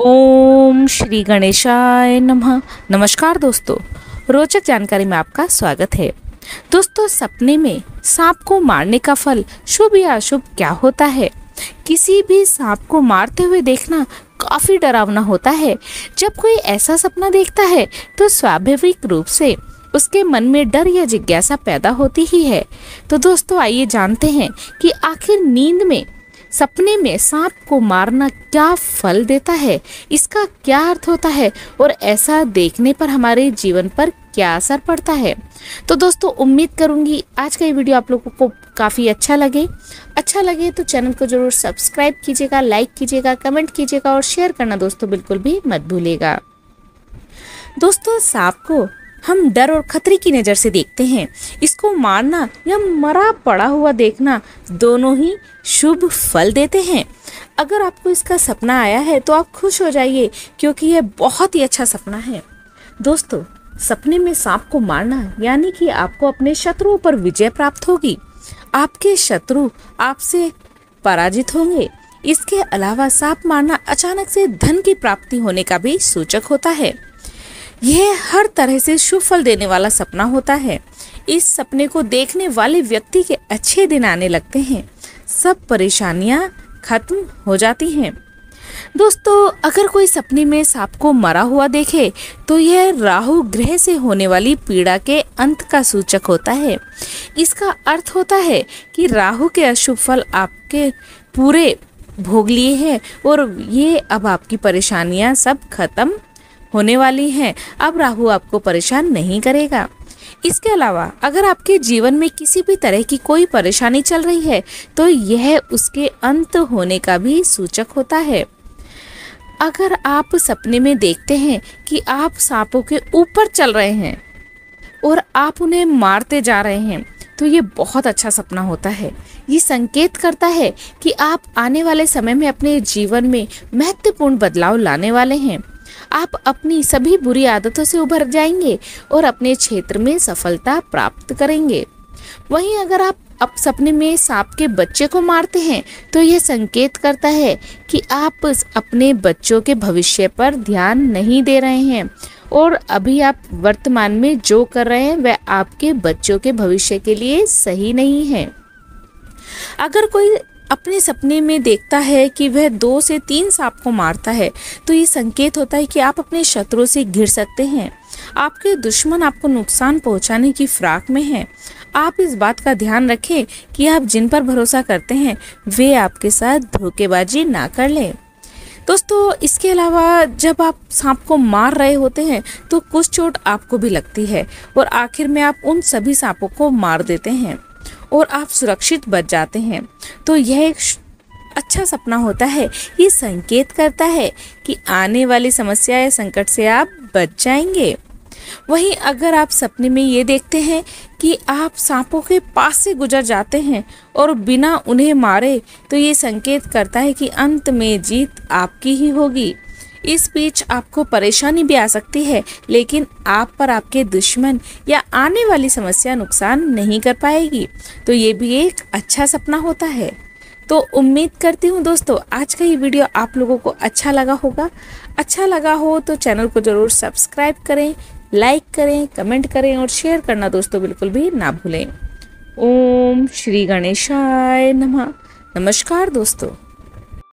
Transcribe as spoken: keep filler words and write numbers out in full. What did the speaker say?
ओम श्री गणेशाय नमः। नमस्कार दोस्तों, रोचक जानकारी में आपका स्वागत है। दोस्तों, सपने में सांप को मारने का फल शुभ या अशुभ क्या होता है? किसी भी सांप को मारते हुए देखना काफ़ी डरावना होता है। जब कोई ऐसा सपना देखता है तो स्वाभाविक रूप से उसके मन में डर या जिज्ञासा पैदा होती ही है। तो दोस्तों, आइए जानते हैं कि आखिर नींद में सपने में सांप को मारना क्या फल देता है, इसका क्या अर्थ होता है और ऐसा देखने पर हमारे जीवन पर क्या असर पड़ता है। तो दोस्तों, उम्मीद करूंगी आज का ये वीडियो आप लोगों को काफ़ी अच्छा लगे। अच्छा लगे तो चैनल को जरूर सब्सक्राइब कीजिएगा, लाइक कीजिएगा, कमेंट कीजिएगा और शेयर करना दोस्तों बिल्कुल भी मत भूलिएगा। दोस्तों, सांप को हम डर और खतरे की नज़र से देखते हैं। इसको मारना या मरा पड़ा हुआ देखना दोनों ही शुभ फल देते हैं। अगर आपको इसका सपना आया है तो आप खुश हो जाइए, क्योंकि यह बहुत ही अच्छा सपना है। दोस्तों, सपने में सांप को मारना यानी कि आपको अपने शत्रुओं पर विजय प्राप्त होगी। आपके शत्रु आपसे पराजित होंगे। इसके अलावा सांप मारना अचानक से धन की प्राप्ति होने का भी सूचक होता है। यह हर तरह से शुभ फल देने वाला सपना होता है। इस सपने को देखने वाले व्यक्ति के अच्छे दिन आने लगते हैं, सब परेशानियां खत्म हो जाती हैं। दोस्तों, अगर कोई सपने में सांप को मरा हुआ देखे तो यह राहु ग्रह से होने वाली पीड़ा के अंत का सूचक होता है। इसका अर्थ होता है कि राहु के अशुभ फल आपके पूरे भोग लिए हैं और ये अब आपकी परेशानियां सब खत्म होने वाली हैं। अब राहु आपको परेशान नहीं करेगा। इसके अलावा अगर आपके जीवन में किसी भी तरह की कोई परेशानी चल रही है तो यह उसके अंत होने का भी सूचक होता है। अगर आप सपने में देखते हैं कि आप सांपों के ऊपर चल रहे हैं और आप उन्हें मारते जा रहे हैं तो ये बहुत अच्छा सपना होता है। ये संकेत करता है कि आप आने वाले समय में अपने जीवन में महत्वपूर्ण बदलाव लाने वाले हैं। आप अपनी सभी बुरी आदतों से उभर जाएंगे और अपने क्षेत्र में सफलता प्राप्त करेंगे। वहीं अगर आप अब सपने में सांप के बच्चे को मारते हैं तो यह संकेत करता है कि आप अपने बच्चों के भविष्य पर ध्यान नहीं दे रहे हैं और अभी आप वर्तमान में जो कर रहे हैं वह आपके बच्चों के भविष्य के लिए सही नहीं है। अगर कोई अपने सपने में देखता है कि वह दो से तीन सांप को मारता है तो ये संकेत होता है कि आप अपने शत्रुओं से घिर सकते हैं। आपके दुश्मन आपको नुकसान पहुंचाने की फिराक में हैं। आप इस बात का ध्यान रखें कि आप जिन पर भरोसा करते हैं वे आपके साथ धोखेबाजी ना कर लें। दोस्तों, इसके अलावा जब आप सांप को मार रहे होते हैं तो कुछ चोट आपको भी लगती है और आखिर में आप उन सभी सांपों को मार देते हैं और आप सुरक्षित बच जाते हैं। तो यह एक अच्छा सपना होता है। ये संकेत करता है कि आने वाली समस्या या संकट से आप बच जाएंगे। वहीं अगर आप सपने में ये देखते हैं कि आप सांपों के पास से गुजर जाते हैं और बिना उन्हें मारे तो ये संकेत करता है कि अंत में जीत आपकी ही होगी। इस बीच आपको परेशानी भी आ सकती है, लेकिन आप पर आपके दुश्मन या आने वाली समस्या नुकसान नहीं कर पाएगी। तो ये भी एक अच्छा सपना होता है। तो उम्मीद करती हूँ दोस्तों आज का ये वीडियो आप लोगों को अच्छा लगा होगा। अच्छा लगा हो तो चैनल को ज़रूर सब्सक्राइब करें, लाइक करें, कमेंट करें और शेयर करना दोस्तों बिल्कुल भी ना भूलें। ओम श्री गणेशाय नमः। नमस्कार दोस्तों।